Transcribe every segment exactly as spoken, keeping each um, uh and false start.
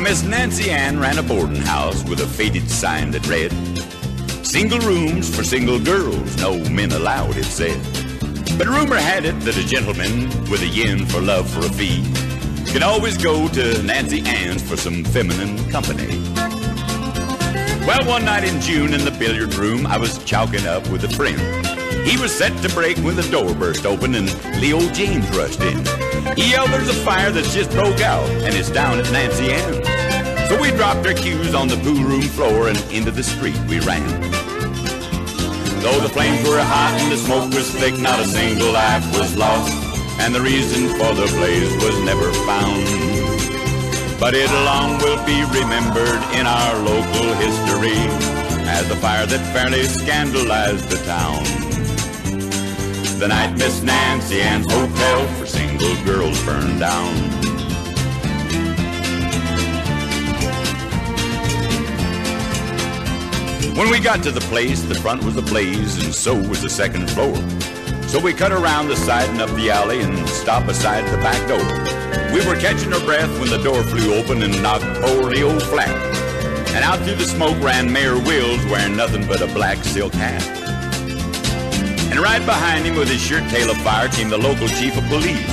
Now, Miss Nancy Ann ran a boarding house with a faded sign that read, "Single rooms for single girls, no men allowed," it said. But rumor had it that a gentleman with a yen for love for a fee could always go to Nancy Ann's for some feminine company. Well, one night in June in the billiard room, I was chalking up with a friend. He was set to break when the door burst open and Leo James rushed in. He yelled, "There's a fire that's just broke out and it's down at Nancy Ann's." So we dropped our cues on the pool room floor and into the street we ran. Though the flames were hot and the smoke was thick, not a single life was lost, and the reason for the blaze was never found. But it long will be remembered in our local history as the fire that fairly scandalized the town. The night Miss Nancy Ann's hotel for single girls burned down. When we got to the place, the front was ablaze and so was the second floor. So we cut around the side and up the alley and stopped beside the back door. We were catching our breath when the door flew open and knocked poor Leo flat. And out through the smoke ran Mayor Wills wearing nothing but a black silk hat. And right behind him with his shirt tail afire came the local chief of police.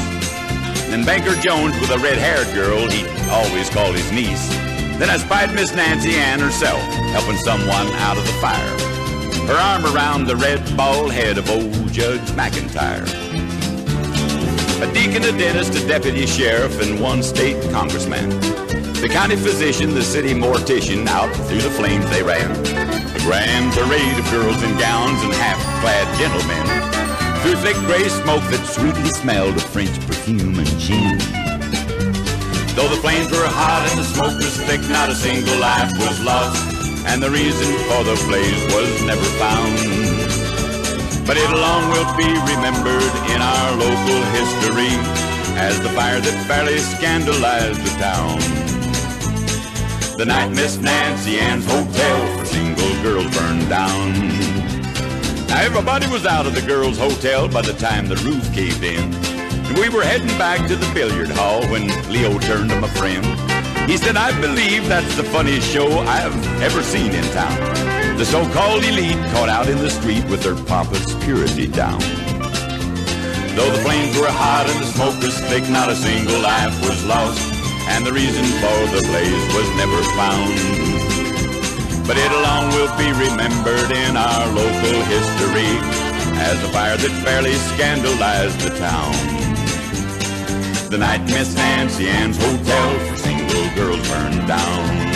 And Banker Jones with a red-haired girl he always called his niece. Then I spied Miss Nancy Ann herself helping someone out of the fire. Her arm around the red bald head of old Judge McIntyre. A deacon, a dentist, a deputy sheriff, and one state congressman. The county physician, the city mortician, out through the flames they ran. A grand parade of girls in gowns and half-clad gentlemen. Through thick gray smoke that sweetly smelled of French perfume and gin. Though the flames were hot and the smoke was thick, not a single life was lost, and the reason for the blaze was never found. But it long will be remembered in our local history as the fire that fairly scandalized the town. The night Miss Nancy Ann's hotel for single girls burned down. Now everybody was out of the girls' hotel by the time the roof caved in. And we were heading back to the billiard hall when Leo turned to my friend. He said, "I believe that's the funniest show I've ever seen in town. The so-called elite caught out in the street with their pompous purity down. Though the flames were hot and the smoke was thick, not a single life was lost, and the reason for the blaze was never found. But it alone will be remembered in our local history as the fire that fairly scandalized the town. The night Miss Nancy Ann's hotel for single girls burned down."